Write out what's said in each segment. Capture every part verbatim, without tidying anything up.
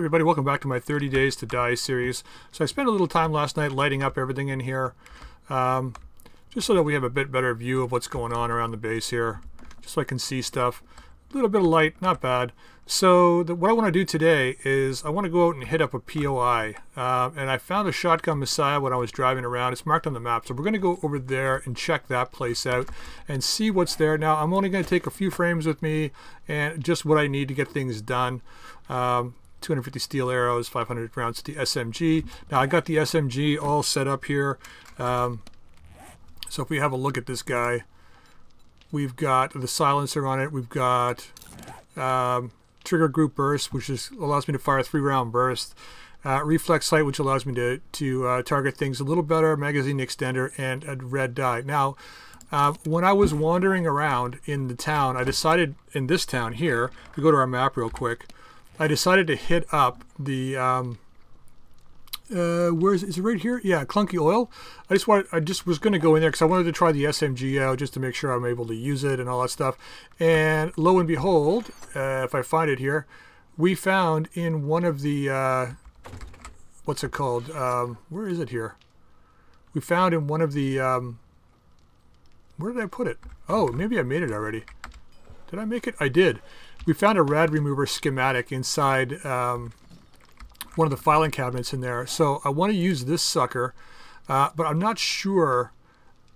everybody, welcome back to my thirty days to die series. So I spent a little time last night lighting up everything in here, um, just so that we have a bit better view of what's going on around the base here, just so I can see stuff. A little bit of light, not bad. So the, what I want to do today is I want to go out and hit up a P O I. Uh, and I found a Shotgun Messiah when I was driving around. It's marked on the map. So we're going to go over there and check that place out and see what's there. Now, I'm only going to take a few frames with me and just what I need to get things done. Um, two hundred fifty steel arrows, five hundred rounds to the S M G. Now, I got the S M G all set up here. Um, so if we have a look at this guy, we've got the silencer on it. We've got um, trigger group burst, which is, allows me to fire a three-round burst. Uh, reflex sight, which allows me to, to uh, target things a little better. Magazine extender and a red dye. Now, uh, when I was wandering around in the town, I decided in this town here, if we go to our map real quick, I decided to hit up the... Um, Uh, where is it? Is it right here? Yeah, Clunky Oil. I just wanted, I just was going to go in there because I wanted to try the S M G out just to make sure I'm able to use it and all that stuff. And lo and behold, uh, if I find it here, we found in one of the, uh, what's it called? Um, where is it here? We found in one of the, um, where did I put it? Oh, maybe I made it already. Did I make it? I did. We found a rad remover schematic inside, um, one of the filing cabinets in there. So I want to use this sucker, uh, but I'm not sure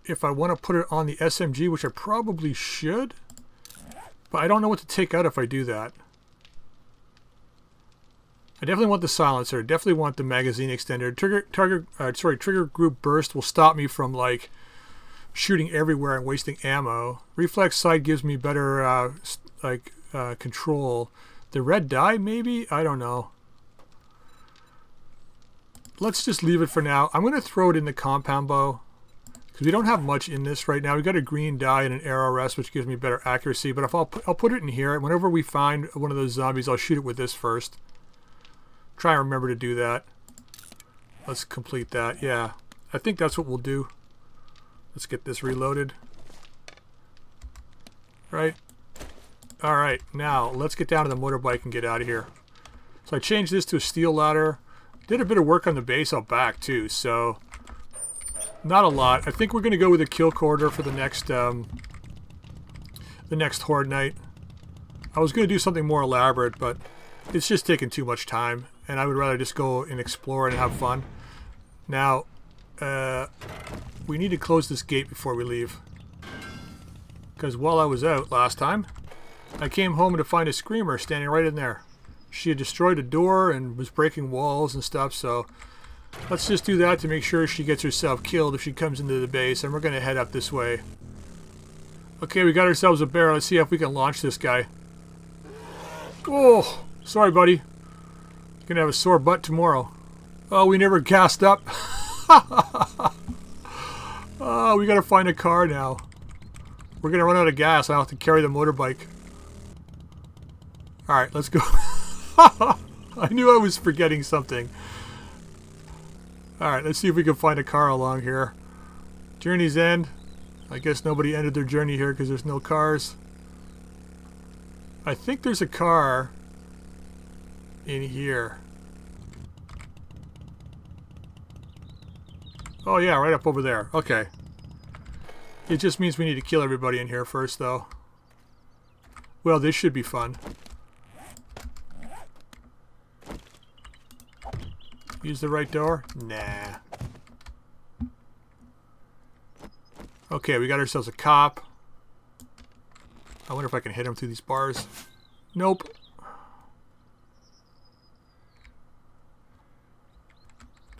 if I want to put it on the S M G, which I probably should, but I don't know what to take out if I do that. I definitely want the silencer, definitely want the magazine extender. Trigger, target, uh, sorry, trigger group burst will stop me from like shooting everywhere and wasting ammo. Reflex sight gives me better uh, like uh, control. The red dye maybe? I don't know. Let's just leave it for now. I'm going to throw it in the compound bow because we don't have much in this right now. We've got a green die and an arrow rest, which gives me better accuracy. But if I'll, put, I'll put it in here. And whenever we find one of those zombies, I'll shoot it with this first. Try and remember to do that. Let's complete that. Yeah, I think that's what we'll do. Let's get this reloaded. Right. All right. Now, let's get down to the motorbike and get out of here. So I changed this to a steel ladder. Did a bit of work on the base out back too, so not a lot. I think we're going to go with a kill corridor for the next um, the next horde night. I was going to do something more elaborate, but it's just taking too much time, and I would rather just go and explore and have fun. Now, uh, we need to close this gate before we leave, because while I was out last time, I came home to find a screamer standing right in there. She had destroyed a door and was breaking walls and stuff, so let's just do that to make sure she gets herself killed if she comes into the base, and we're going to head up this way. Okay, we got ourselves a bear. Let's see if we can launch this guy. Oh, sorry, buddy. Going to have a sore butt tomorrow. Oh, we never gassed up. Oh, we got to find a car now. We're going to run out of gas. I'll have to carry the motorbike. All right, let's go. I knew I was forgetting something. Alright, let's see if we can find a car along here. Journey's end. I guess nobody ended their journey here because there's no cars. I think there's a car in here. Oh yeah, right up over there. Okay. It just means we need to kill everybody in here first, though. Well, this should be fun. Use the right door? Nah. Okay, we got ourselves a cop. I wonder if I can hit him through these bars. Nope. Do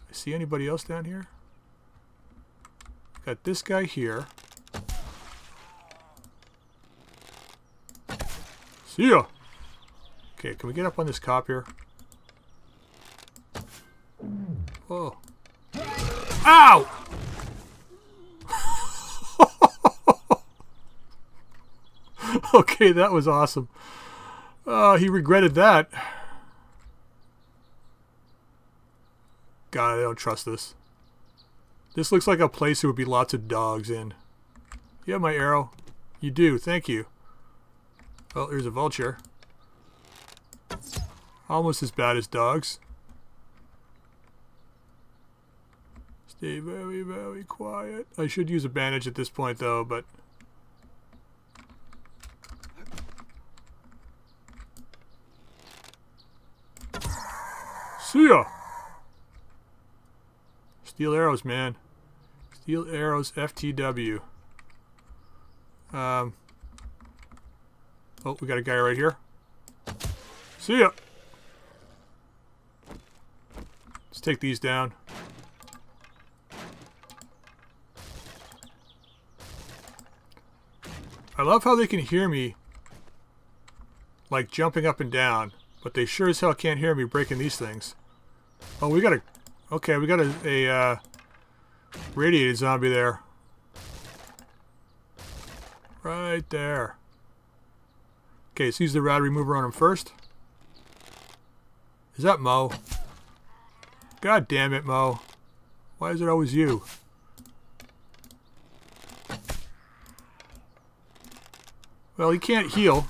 I see anybody else down here? Got this guy here. See ya! Okay, can we get up on this cop here? Whoa. Ow! Okay, that was awesome. Uh, he regretted that. God, I don't trust this. This looks like a place there would be lots of dogs in. You have my arrow? You do, thank you. Oh, there's a vulture. Almost as bad as dogs. Stay very, very quiet. I should use a bandage at this point, though, but... See ya! Steel arrows, man. Steel arrows, F T W. Um... Oh, we got a guy right here. See ya! Let's take these down. I love how they can hear me, like, jumping up and down, but they sure as hell can't hear me breaking these things. Oh, we got a... Okay, we got a, a uh, radiated zombie there. Right there. Okay, let's use the rod remover on him first. Is that Mo? God damn it, Mo. Why is it always you? Well, he can't heal,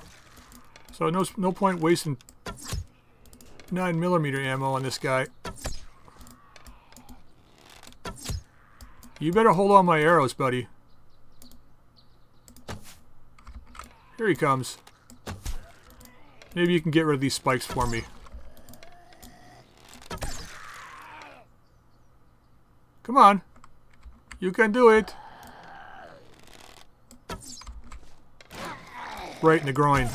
so no, no point wasting nine millimeter ammo on this guy. You better hold on my arrows, buddy. Here he comes. Maybe you can get rid of these spikes for me. Come on. You can do it. Right in the groin.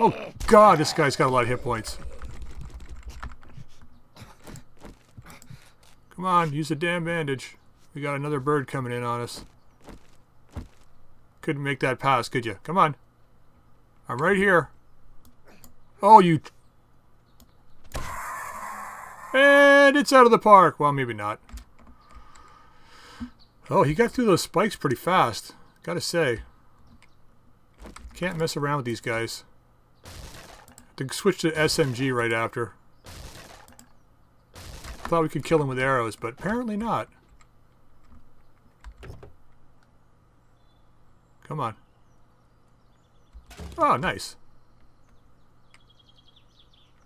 Oh god, this guy's got a lot of hit points. Come on, use the damn bandage. We got another bird coming in on us. Couldn't make that pass, could you? Come on. I'm right here. Oh, you... And it's out of the park. Well, maybe not. Oh, he got through those spikes pretty fast. Gotta say. Can't mess around with these guys. Have to switch to S M G right after. Thought we could kill him with arrows, but apparently not. Come on. Oh, nice.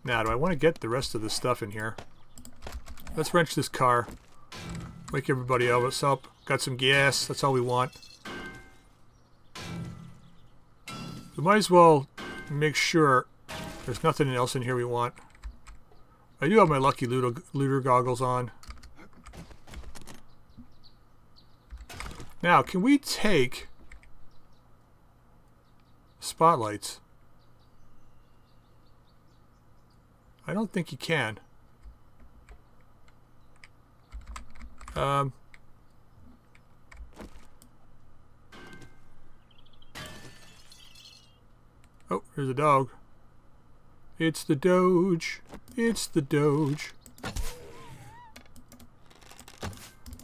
Now, do I want to get the rest of this stuff in here? Let's wrench this car. Wake everybody else up. Got some gas. That's all we want. We might as well make sure there's nothing else in here we want. I do have my lucky looter, looter goggles on. Now, can we take spotlights? I don't think you can. Um... Oh, there's a dog. It's the Doge. It's the Doge.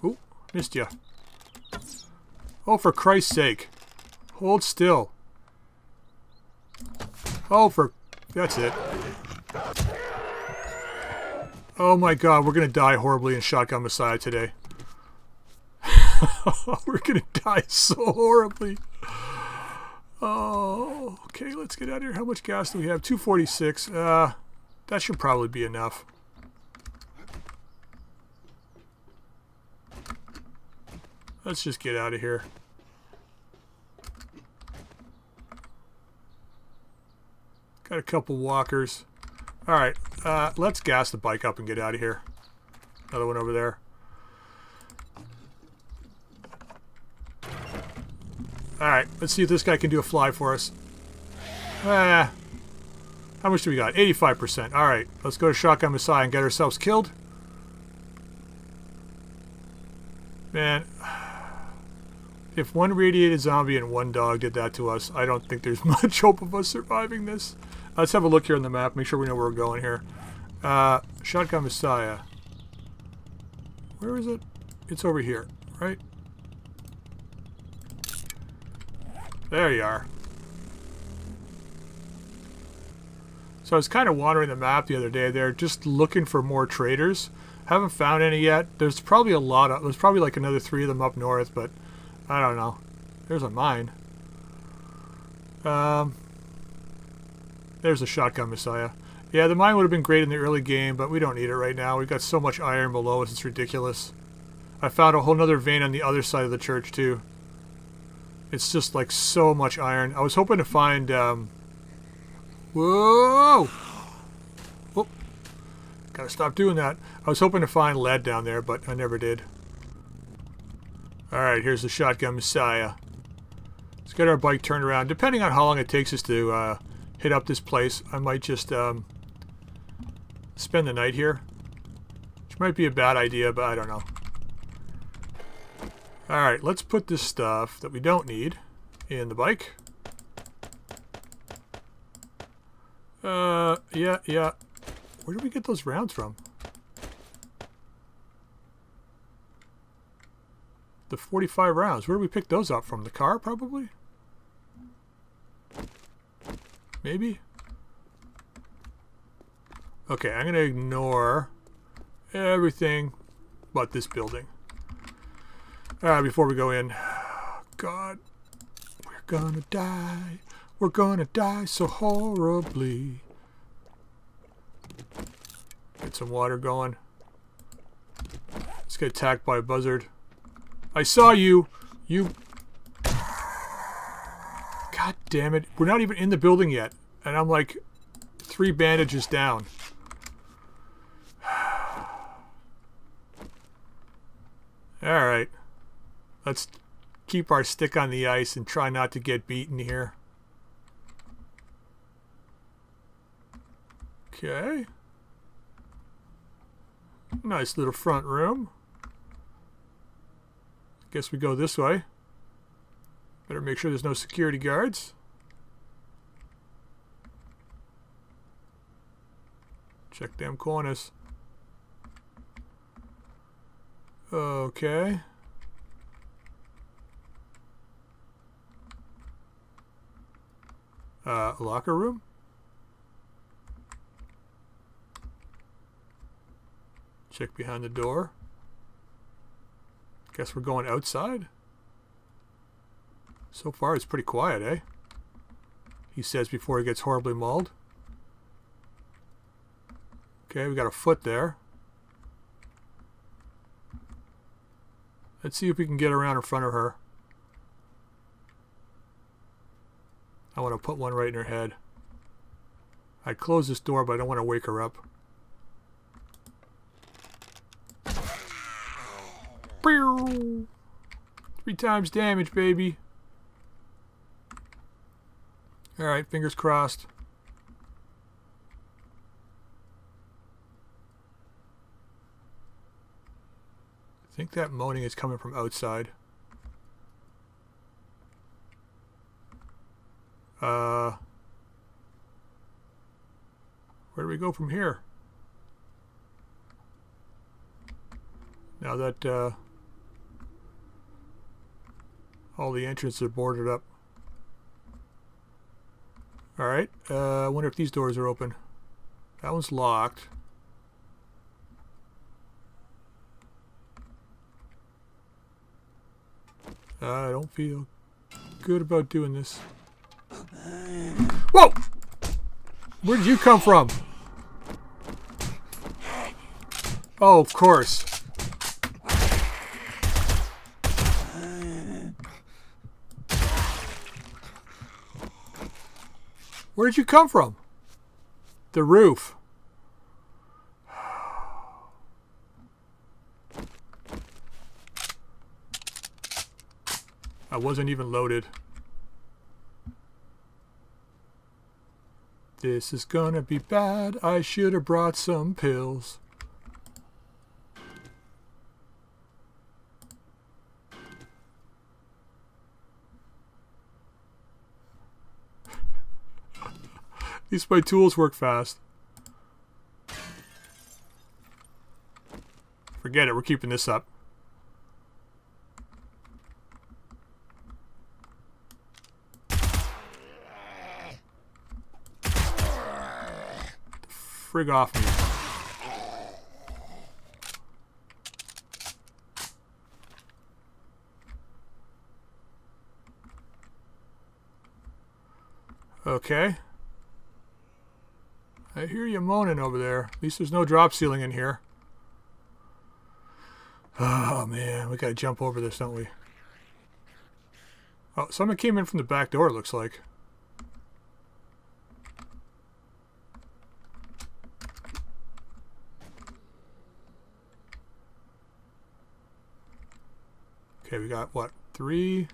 Oh, missed ya. Oh, for Christ's sake. Hold still. Oh, for... That's it. Oh my god, we're gonna die horribly in Shotgun Messiah today. We're gonna die so horribly. Oh, okay, let's get out of here. How much gas do we have? two forty-six. Uh, that should probably be enough. Let's just get out of here. Got a couple walkers. Alright, uh, let's gas the bike up and get out of here. Another one over there. Alright, let's see if this guy can do a fly for us. Ah, how much do we got? eighty-five percent. Alright, let's go to Shotgun Messiah and get ourselves killed. Man, if one radiated zombie and one dog did that to us, I don't think there's much hope of us surviving this. Let's have a look here on the map, make sure we know where we're going here. Uh, Shotgun Messiah. Where is it? It's over here, right? There you are. So I was kind of wandering the map the other day there, just looking for more traders. Haven't found any yet. There's probably a lot of... There's probably like another three of them up north, but I don't know. There's a mine. Um, there's the Shotgun Messiah. Yeah, the mine would have been great in the early game, but we don't need it right now. We've got so much iron below us, it's ridiculous. I found a whole nother vein on the other side of the church, too. It's just, like, so much iron. I was hoping to find, um... Whoa! Oh, gotta stop doing that. I was hoping to find lead down there, but I never did. Alright, here's the Shotgun Messiah. Let's get our bike turned around. Depending on how long it takes us to, uh, hit up this place, I might just, um... spend the night here. Which might be a bad idea, but I don't know. Alright, let's put this stuff that we don't need in the bike. Uh, yeah, yeah. Where did we get those rounds from? The forty-five rounds. Where did we pick those up from? The car, probably? Maybe? Okay, I'm going to ignore everything but this building. Alright, before we go in, God, we're gonna die. We're gonna die so horribly. Get some water going. Let's get attacked by a buzzard. I saw you! You... God damn it. We're not even in the building yet. And I'm like three bandages down. Alright. Let's keep our stick on the ice and try not to get beaten here. Okay. Nice little front room. Guess we go this way. Better make sure there's no security guards. Check them corners. Okay. Uh, locker room? Check behind the door. Guess we're going outside? So far it's pretty quiet, eh? He says before he gets horribly mauled. Okay, we got a foot there. Let's see if we can get around in front of her. I want to put one right in her head. I close this door, but I don't want to wake her up. Three times damage, baby. Alright, fingers crossed. I think that moaning is coming from outside. Uh, where do we go from here? Now that uh, all the entrances are boarded up. Alright, uh, I wonder if these doors are open. That one's locked. I don't feel good about doing this. Whoa! Where did you come from? Oh, of course. Where did you come from? The roof. I wasn't even loaded. This is gonna be bad. I should have brought some pills. At least my tools work fast. Forget it, we're keeping this up. Frig off me. Okay. I hear you moaning over there. At least there's no drop ceiling in here. Oh, man. We got to jump over this, don't we? Oh, someone came in from the back door, it looks like. Okay, we got, what, three?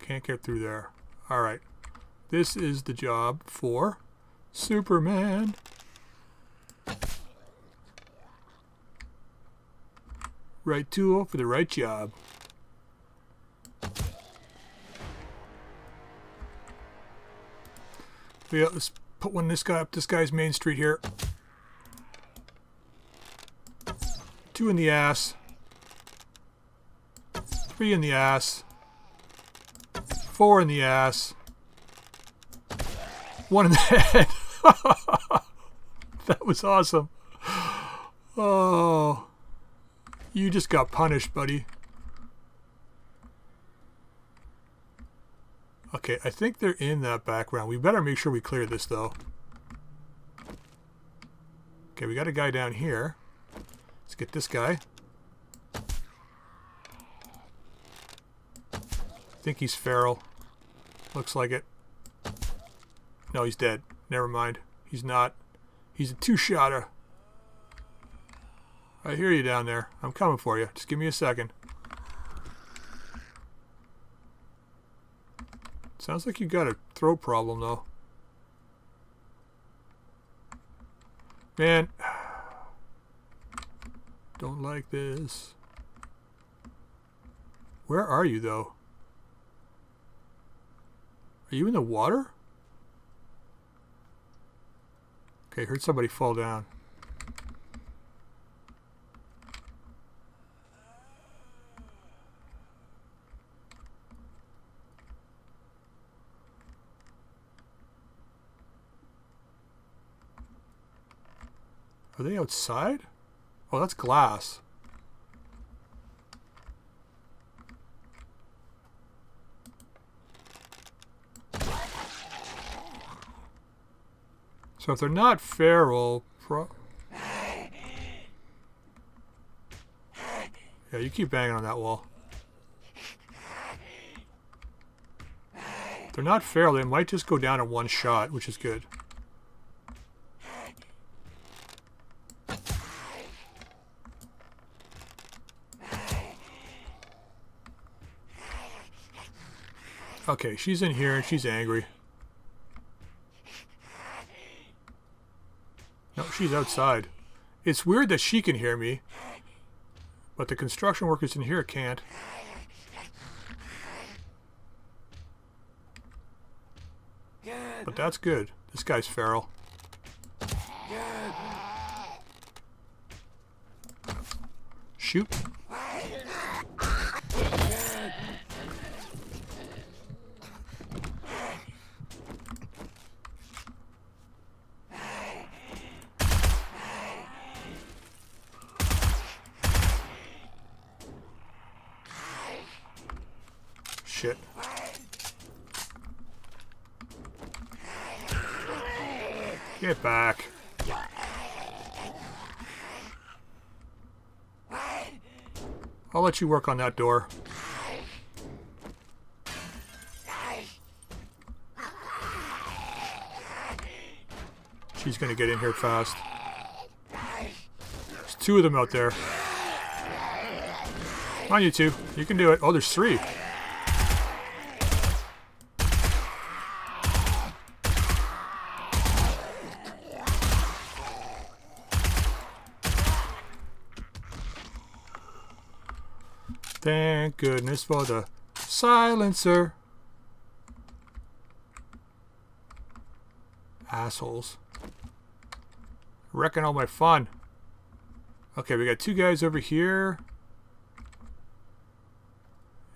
Can't get through there. All right. This is the job for Superman. Right tool for the right job. Yeah, let's put one this guy up this guy's main street here. Two in the ass. Three in the ass. Four in the ass. One in the head. That was awesome. Oh, you just got punished, buddy. Okay, I think they're in that background. We better make sure we clear this, though. Okay, we got a guy down here. Let's get this guy. I think he's feral. Looks like it. No, he's dead. Never mind. He's not. He's a two-shotter. I hear you down there. I'm coming for you. Just give me a second. Sounds like you got a throat problem, though. Man. Don't like this. Where are you, though? Are you in the water? Okay, heard somebody fall down. Are they outside? Oh, that's glass. So if they're not feral, pro yeah, you keep banging on that wall. If they're not feral, they might just go down in one shot, which is good. Okay, she's in here and she's angry. No, she's outside. It's weird that she can hear me, but the construction workers in here can't. But that's good. This guy's feral. Shoot. Shit. Get back. I'll let you work on that door. She's gonna get in here fast. There's two of them out there. Come on, you two. You can do it. Oh, there's three. Thank goodness for the silencer. Assholes. Wrecking all my fun. Okay, we got two guys over here.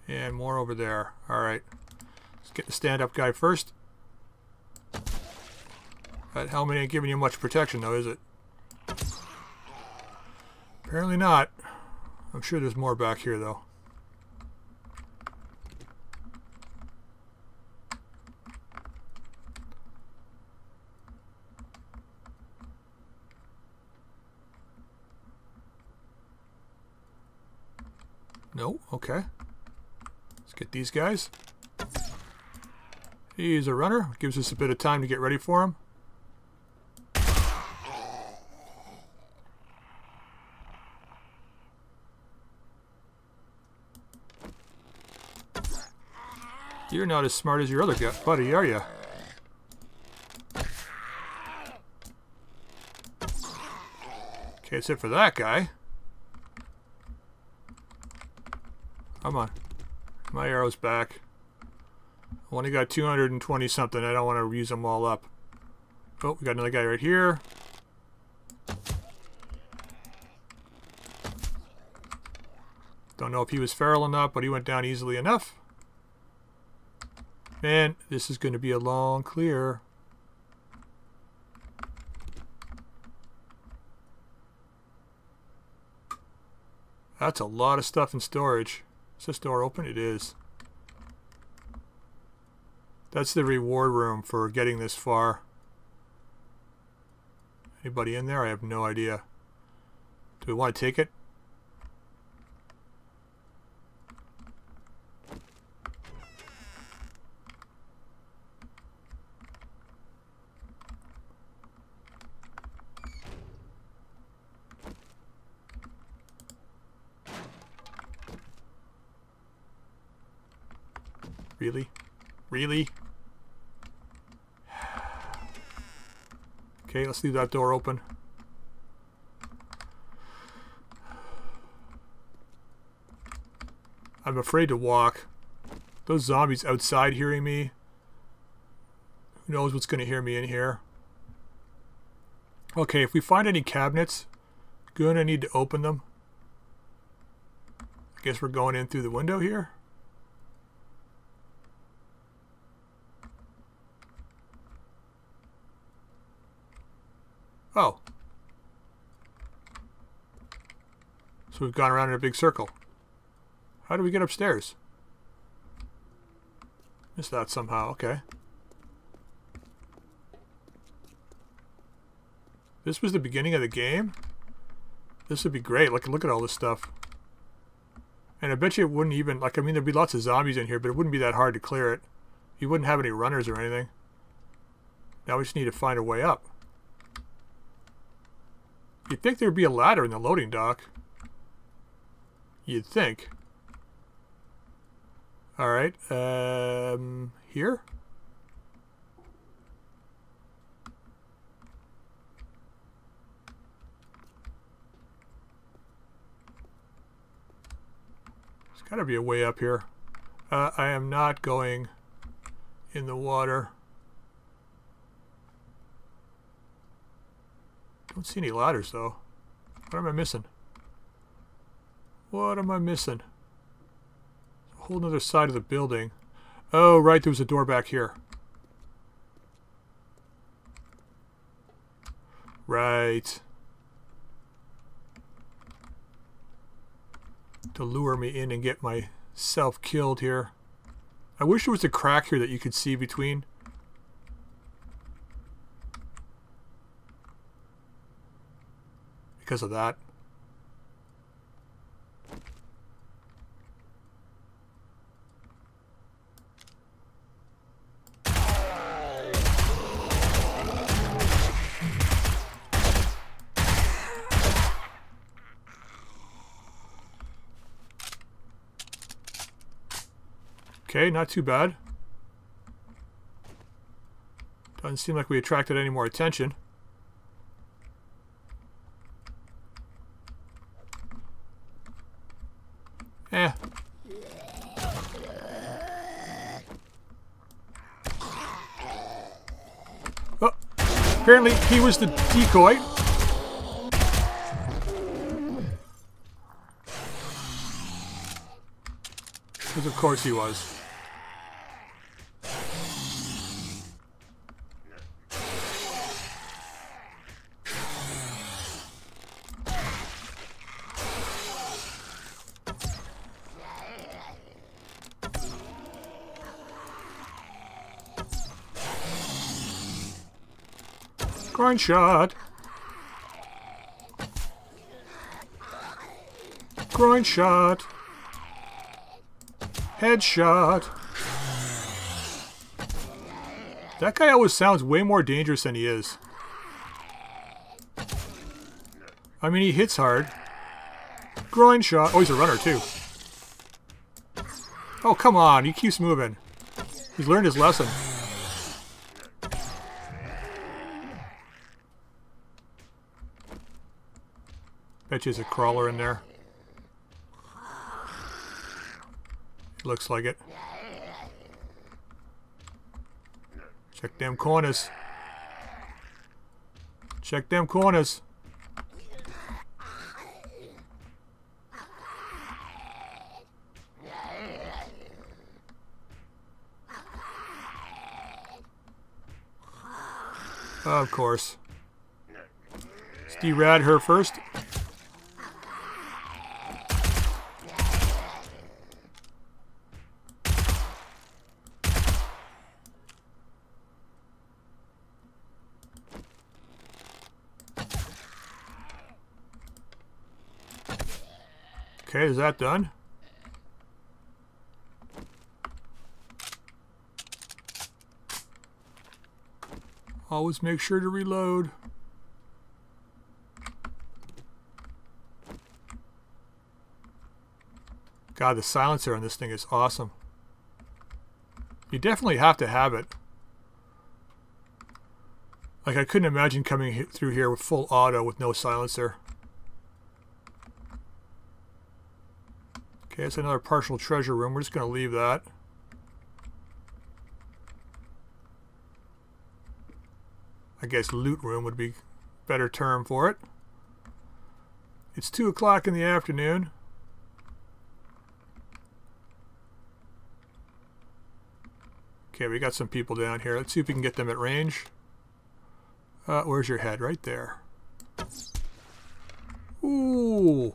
And more over there. Alright. Let's get the stand-up guy first. That helmet ain't giving you much protection, though, is it? Apparently not. I'm sure there's more back here, though. No? Okay. Let's get these guys. He's a runner. Gives us a bit of time to get ready for him. You're not as smart as your other guy, buddy, are you? Okay, that's it for that guy. Come on. My arrow's back. I only got two hundred twenty something. I don't want to use them all up. Oh, we got another guy right here. Don't know if he was feral enough, but he went down easily enough. Man, this is going to be a long clear. That's a lot of stuff in storage. Is this door open? It is. That's the reward room for getting this far. Anybody in there? I have no idea. Do we want to take it? Really? Really? Okay, let's leave that door open. I'm afraid to walk. Those zombies outside hearing me. Who knows what's going to hear me in here. Okay, if we find any cabinets, going to need to open them. I guess we're going in through the window here. Oh. So we've gone around in a big circle. How do we get upstairs? Missed that somehow, okay. This was the beginning of the game? This would be great, like look at all this stuff. And I bet you it wouldn't even, like I mean there'd be lots of zombies in here, but it wouldn't be that hard to clear it. You wouldn't have any runners or anything. Now we just need to find a way up. You'd think there'd be a ladder in the loading dock. You'd think. Alright, um, here? There's gotta be a way up here. Uh, I am not going in the water. Don't see any ladders though. What am I missing? What am I missing? There's a whole nother side of the building. Oh, right, there was a door back here. Right. To lure me in and get myself killed here. I wish there was a crack here that you could see between. Because of that. Okay, not too bad. Doesn't seem like we attracted any more attention. Eh. Oh, apparently he was the decoy. Because of course he was. Grind shot. Grind shot. Headshot! That guy always sounds way more dangerous than he is. I mean, he hits hard. Groin shot. Oh, he's a runner, too. Oh, come on. He keeps moving. He's learned his lesson. Bet you there's a crawler in there. Looks like it. Check them corners. Check them corners. Of course. Let's derad her first. Okay, is that done? Always make sure to reload. God, the silencer on this thing is awesome. You definitely have to have it. Like, I couldn't imagine coming through here with full auto with no silencer. Okay, that's another partial treasure room. We're just going to leave that. I guess loot room would be a better term for it. It's two o'clock in the afternoon. Okay, we got some people down here. Let's see if we can get them at range. Uh, where's your head? Right there. Ooh!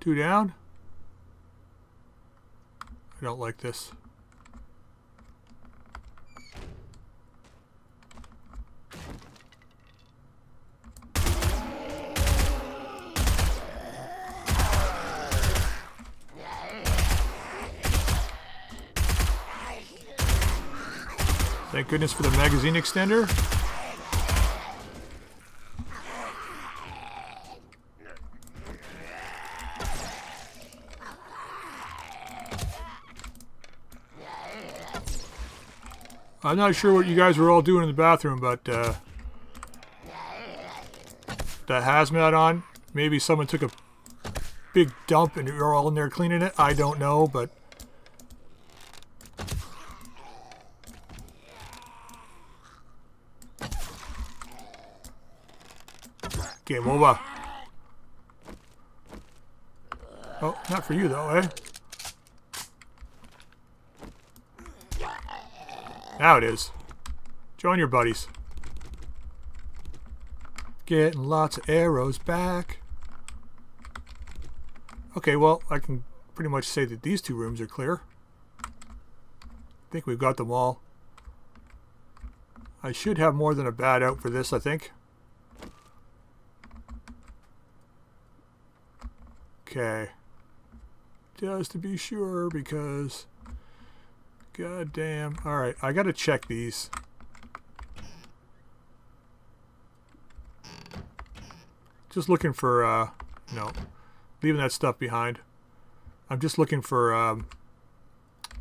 Two down. I don't like this. Thank goodness for the magazine extender. I'm not sure what you guys were all doing in the bathroom, but uh, the hazmat on, maybe someone took a big dump and you're all in there cleaning it. I don't know, but game over. Oh, not for you though, eh? Now it is. Join your buddies. Getting lots of arrows back. Okay, well, I can pretty much say that these two rooms are clear. I think we've got them all. I should have more than a bad out for this, I think. Okay. Just to be sure, because... God damn. Alright, I gotta check these. Just looking for, uh, no. Leaving that stuff behind. I'm just looking for, um,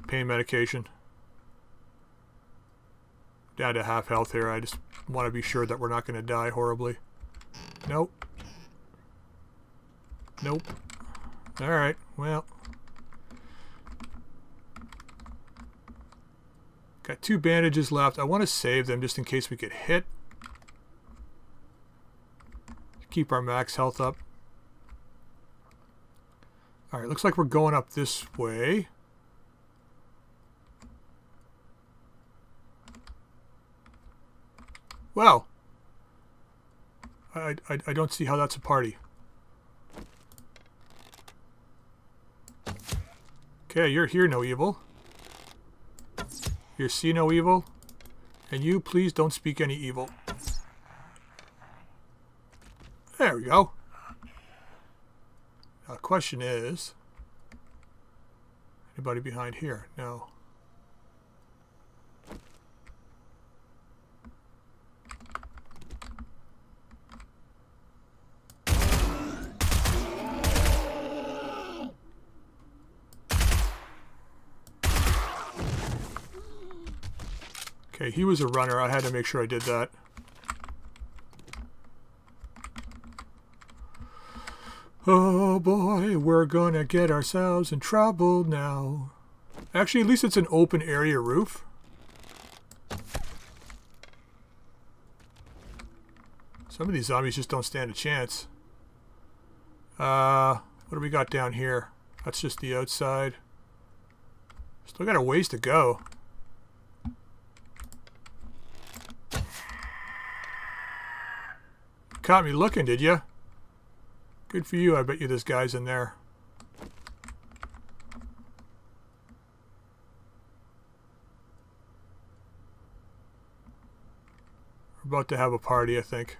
pain medication. Down to half health here. I just want to be sure that we're not gonna die horribly. Nope. Nope. Alright, well... Got two bandages left. I want to save them just in case we get hit. Keep our max health up. Alright, looks like we're going up this way. Wow. I, I, I don't see how that's a party. Okay, you're here, no evil. You see no evil, and you please don't speak any evil. There we go. Now the question is, Anybody behind here? No. Okay, he was a runner. I had to make sure I did that. Oh boy, we're gonna get ourselves in trouble now. Actually, at least it's an open area roof. Some of these zombies just don't stand a chance. Uh, what do we got down here? That's just the outside. Still got a ways to go. Caught me looking, did you? Good for you. I bet you this guy's in there. We're about to have a party, I think.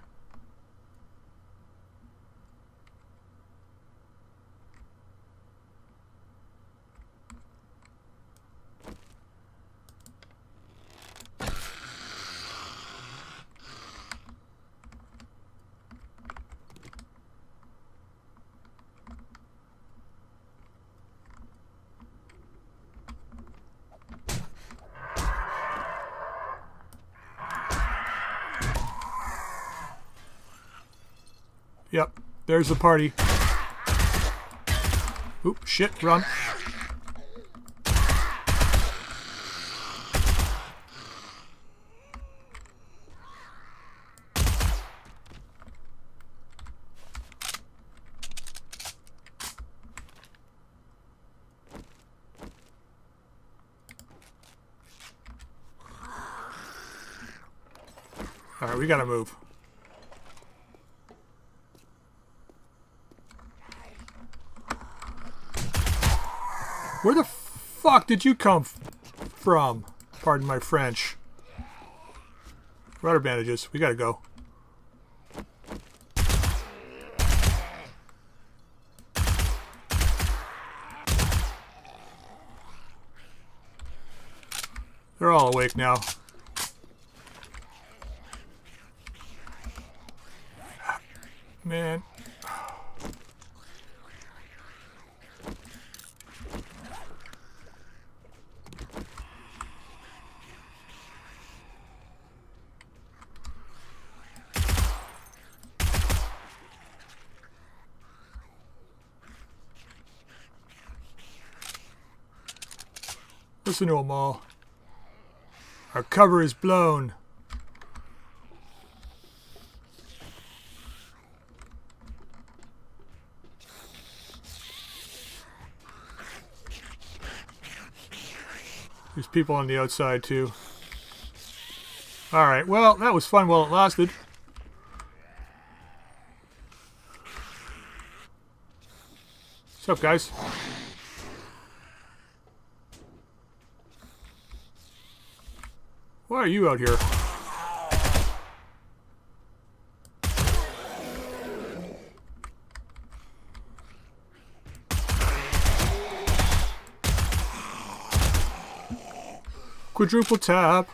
Yep, there's the party. Oop, shit, run. All right, we gotta move. Where the fuck did you come f from? Pardon my French. Rudder bandages. We gotta go. They're all awake now. Man. Listen to them all. Our cover is blown. There's people on the outside too. Alright, well, that was fun while it lasted. What's up, guys? Why are you out here? Quadruple tap.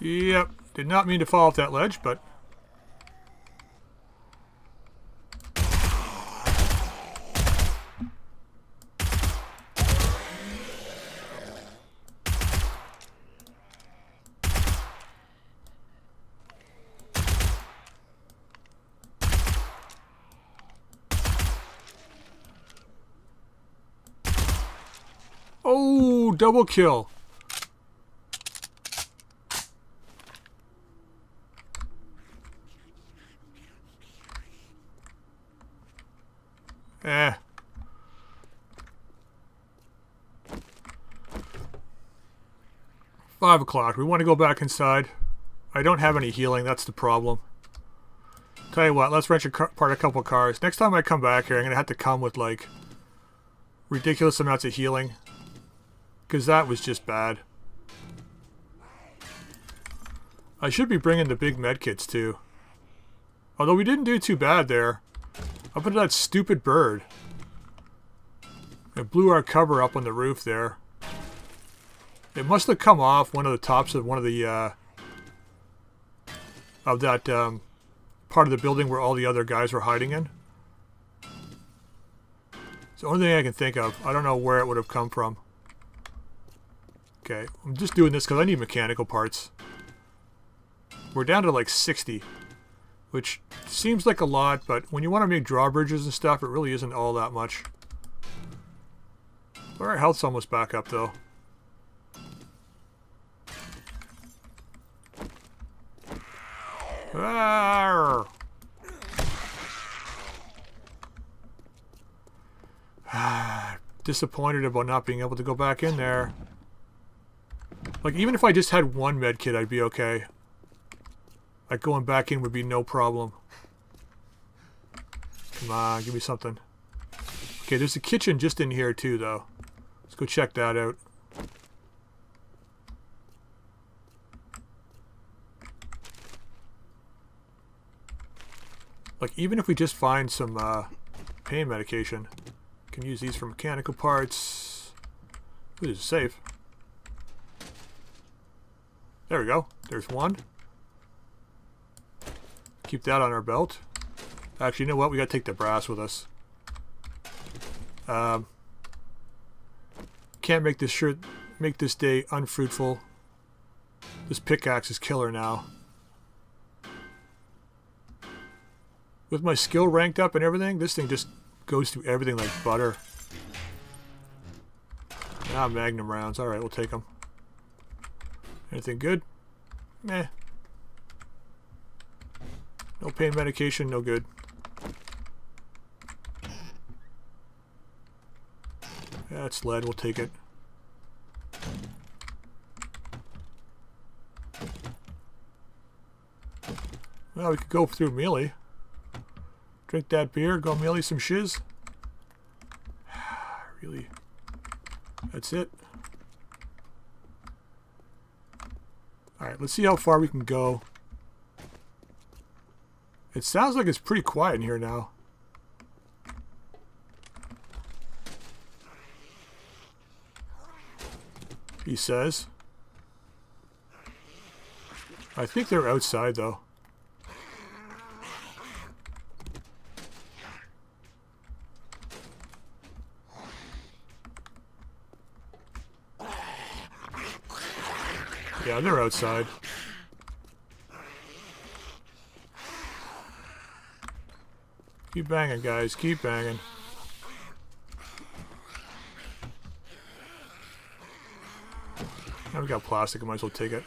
Yep, did not mean to fall off that ledge, but oh, double kill. Eh. Five o'clock. We want to go back inside. I don't have any healing. That's the problem. Tell you what, let's wrench apart a couple cars. Next time I come back here, I'm going to have to come with, like, ridiculous amounts of healing. Because that was just bad. I should be bringing the big medkits too. Although we didn't do too bad there. Up into that stupid bird. It blew our cover up on the roof there. It must have come off one of the tops of one of the, uh, of that um, part of the building where all the other guys were hiding in. It's the only thing I can think of. I don't know where it would have come from. Okay, I'm just doing this because I need mechanical parts. We're down to like sixty, which seems like a lot, but when you want to make drawbridges and stuff, it really isn't all that much. Our health's almost back up though. Ah, disappointed about not being able to go back in there. Like, even if I just had one med kit, I'd be okay. Like, going back in would be no problem. Come on, give me something. Okay, there's a kitchen just in here too, though. Let's go check that out. Like, even if we just find some uh, pain medication, can use these for mechanical parts. Ooh, there's a safe. There we go. There's one. Keep that on our belt. Actually, you know what? We gotta take the brass with us. Um, can't make this shirt, make this day unfruitful. This pickaxe is killer now. With my skill ranked up and everything, this thing just goes through everything like butter. Ah, magnum rounds. Alright, we'll take them. Anything good? Meh. No pain medication, no good. That's lead, we'll take it. Well, we could go through melee. Drink that beer, go melee some shiz. Really? That's it. Alright, let's see how far we can go. It sounds like it's pretty quiet in here now. He says. I think they're outside though. Yeah, they're outside. Keep banging, guys. Keep banging. Now we got plastic. I might as well take it.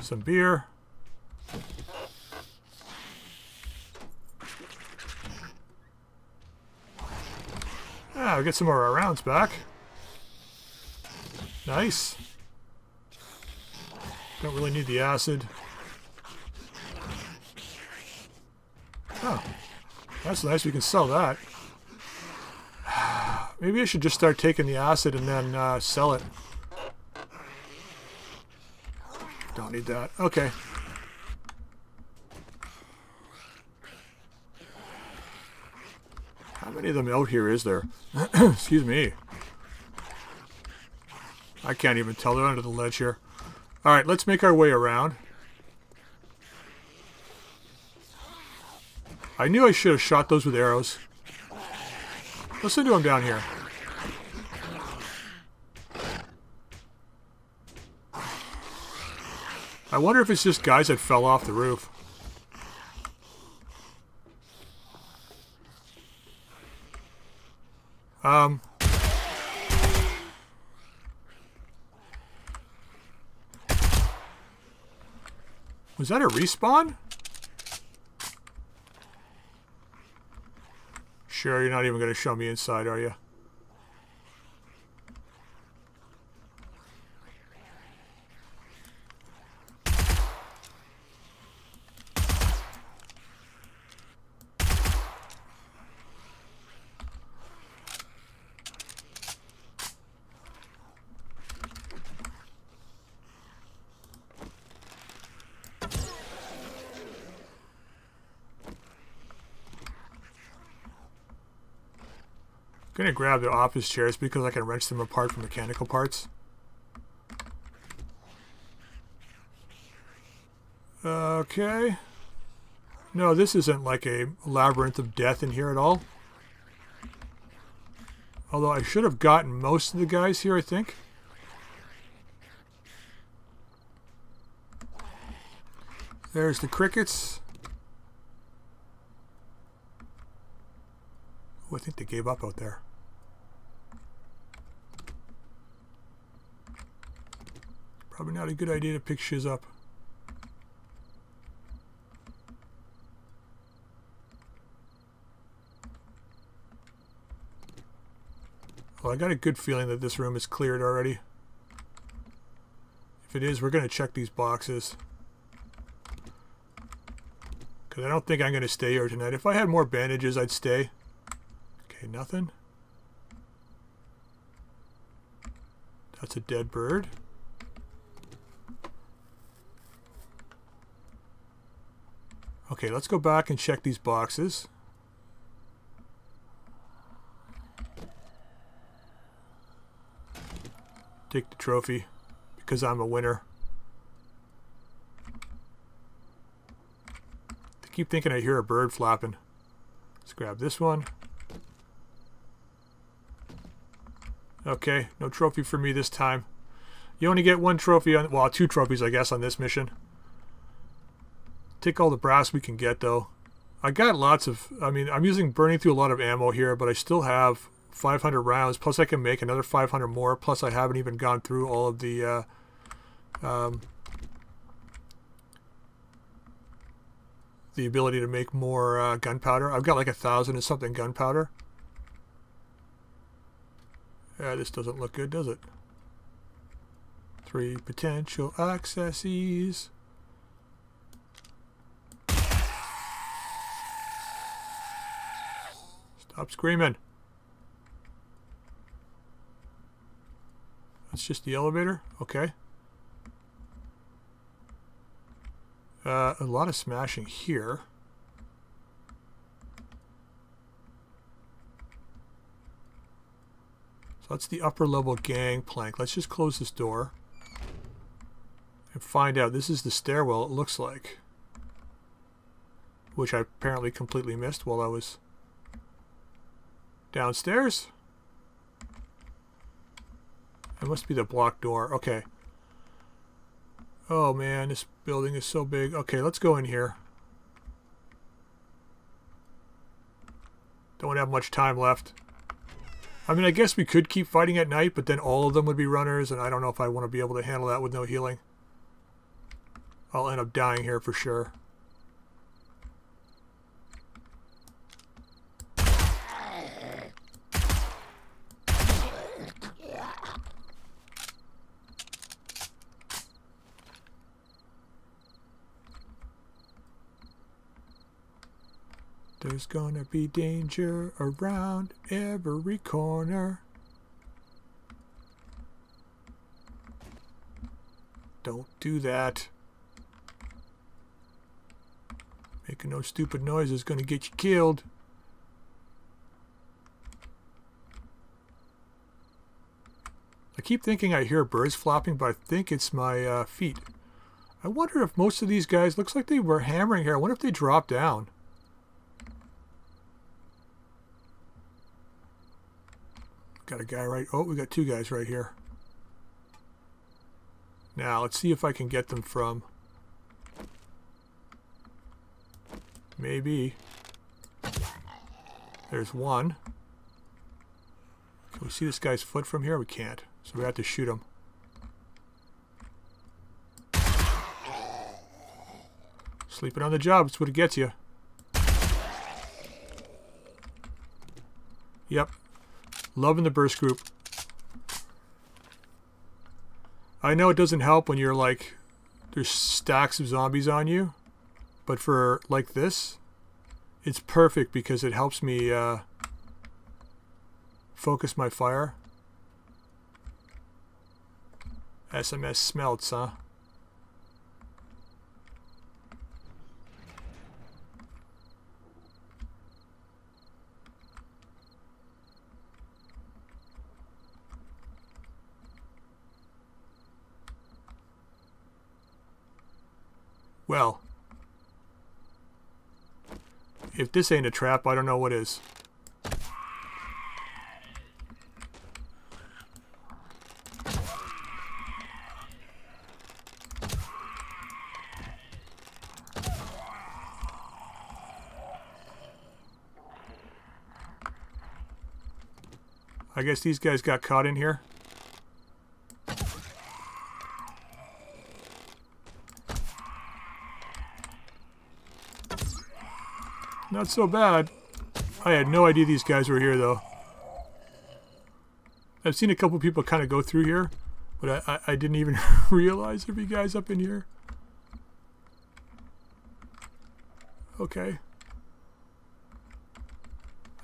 Some beer. Ah, we get some of our rounds back. Nice. Don't really need the acid. Oh, that's nice. We can sell that. Maybe I should just start taking the acid and then uh, sell it. Don't need that. Okay. How many of them out here is there? Excuse me. I can't even tell. They're under the ledge here. Alright, let's make our way around. I knew I should have shot those with arrows. Listen to them down here. I wonder if it's just guys that fell off the roof. Um... Was that a respawn? Sure, you're not even going to show me inside, are you? gonna grab the office chairs because I can wrench them apart from mechanical parts. Okay. No, this isn't like a labyrinth of death in here at all. Although I should have gotten most of the guys here, I think. There's the crickets. Oh, I think they gave up out there. Probably not a good idea to pick shiz up. Well, I got a good feeling that this room is cleared already. If it is, we're going to check these boxes. Because I don't think I'm going to stay here tonight. If I had more bandages, I'd stay. Okay, nothing. That's a dead bird. Okay, let's go back and check these boxes. Take the trophy because I'm a winner. I keep thinking I hear a bird flapping. Let's grab this one. Okay, no trophy for me this time. You only get one trophy on, well, two trophies, I guess, on this mission. Take all the brass we can get, though. I got lots of, I mean, I'm using burning through a lot of ammo here, but I still have five hundred rounds, plus I can make another five hundred more, plus I haven't even gone through all of the, uh, um, the ability to make more uh, gunpowder. I've got like a thousand and something gunpowder. Uh, this doesn't look good, does it? Three potential accesses. Stop screaming. That's just the elevator? Okay. Uh, a lot of smashing here. So that's the upper level gangplank. Let's just close this door and find out. This is the stairwell, it looks like. Which I apparently completely missed while I was downstairs. It must be the block door. Okay. Oh man, this building is so big. Okay, let's go in here. Don't have much time left. I mean, I guess we could keep fighting at night, but then all of them would be runners, and I don't know if I want to be able to handle that with no healing. I'll end up dying here for sure. There's gonna be danger around every corner. Don't do that. Making no stupid noise is gonna get you killed. I keep thinking I hear birds flapping, but I think it's my uh, feet. I wonder if most of these guys, looks like they were hammering here. I wonder if they dropped down. Got a guy right... Oh, we got two guys right here. Now, let's see if I can get them from... Maybe. There's one. Can we see this guy's foot from here? We can't. So we have to shoot him. Sleeping on the job. That's what it gets you. Yep. Loving the burst group. I know it doesn't help when you're like, there's stacks of zombies on you, but for like this, it's perfect because it helps me uh, focus my fire. S M S smelts, huh? Well. If this ain't a trap, I don't know what is. I guess these guys got caught in here. Not so bad. I had no idea these guys were here, though. I've seen a couple people kind of go through here, but I, I, I didn't even realize there'd be guys up in here. Okay.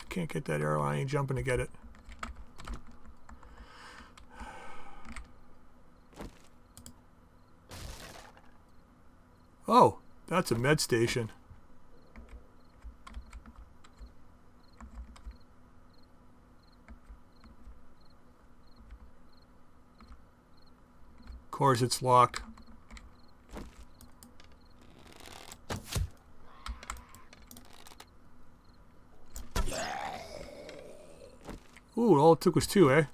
I can't get that arrow. I ain't jumping to get it. Oh, that's a med station. Of course, it's locked. Ooh, all it took was two, eh?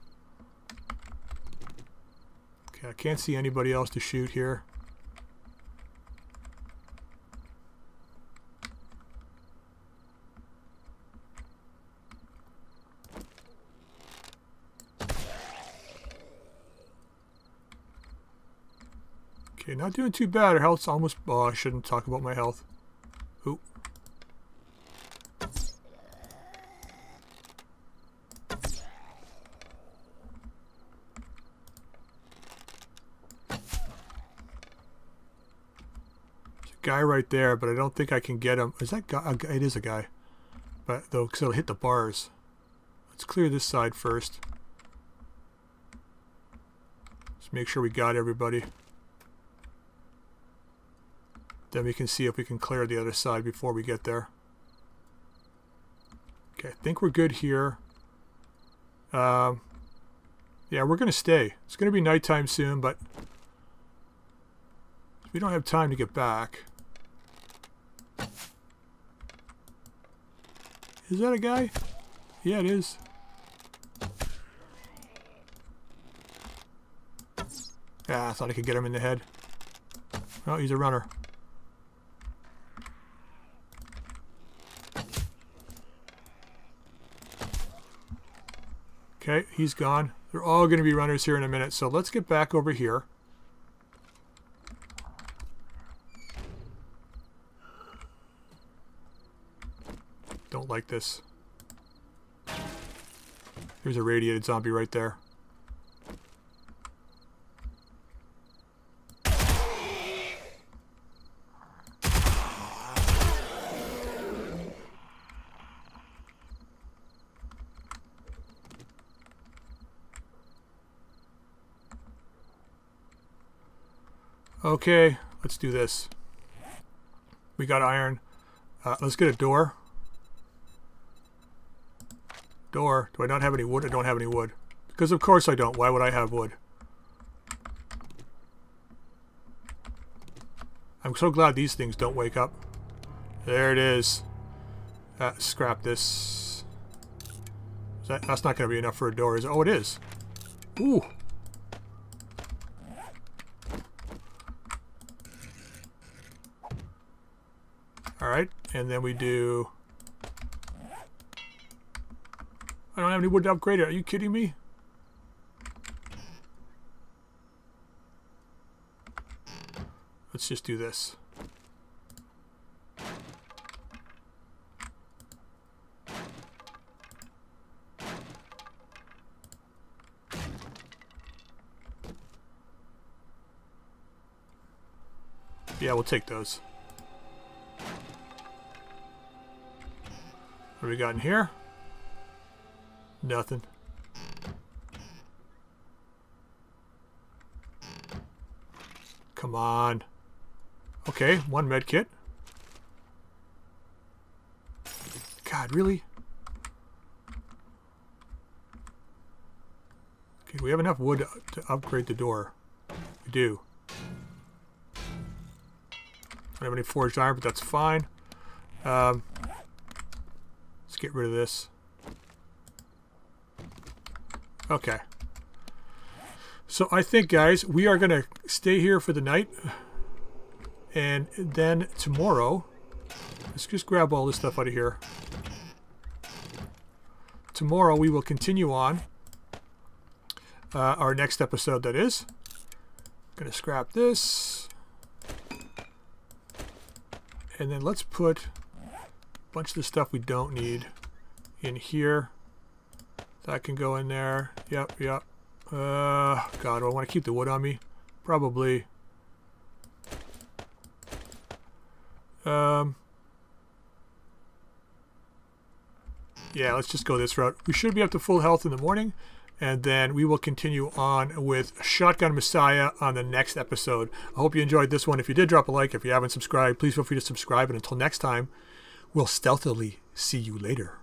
Okay, I can't see anybody else to shoot here. Not doing too bad. Her health's almost... Oh, I shouldn't talk about my health. Oop. There's a guy right there, but I don't think I can get him. Is that guy? It is a guy. But though, because it'll hit the bars. Let's clear this side first. Let's make sure we got everybody. Then we can see if we can clear the other side before we get there. Okay, I think we're good here. Um, yeah, we're going to stay. It's going to be nighttime soon, but we don't have time to get back. Is that a guy? Yeah, it is. Ah, I thought I could get him in the head. Oh, he's a runner. Okay, he's gone. They're all going to be runners here in a minute, so let's get back over here. Don't like this. There's a radiated zombie right there. Okay, let's do this. We got iron. Uh, let's get a door. Door. Do I not have any wood? I don't have any wood. Because of course I don't. Why would I have wood? I'm so glad these things don't wake up. There it is. Uh, scrap this. Is that, that's not going to be enough for a door, is it? Oh, it is. Ooh. Alright, and then we do... I don't have any wood to upgrade it. Are you kidding me? Let's just do this. Yeah, we'll take those. What do we got in here? Nothing. Come on. Okay, one med kit. God, really? Okay, we have enough wood to upgrade the door. We do. I don't have any forged iron, but that's fine. Um, let's get rid of this. Okay. So I think, guys, we are going to stay here for the night. And then tomorrow, let's just grab all this stuff out of here. Tomorrow we will continue on uh, our next episode, that is. I'm going to scrap this. And then let's put a bunch of the stuff we don't need in here. That can go in there. Yep, yep. Uh, God, do I want to keep the wood on me? Probably. Um, yeah, let's just go this route. We should be up to full health in the morning. And then we will continue on with Shotgun Messiah on the next episode. I hope you enjoyed this one. If you did, drop a like. If you haven't subscribed, please feel free to subscribe. And until next time, we'll stealthily see you later.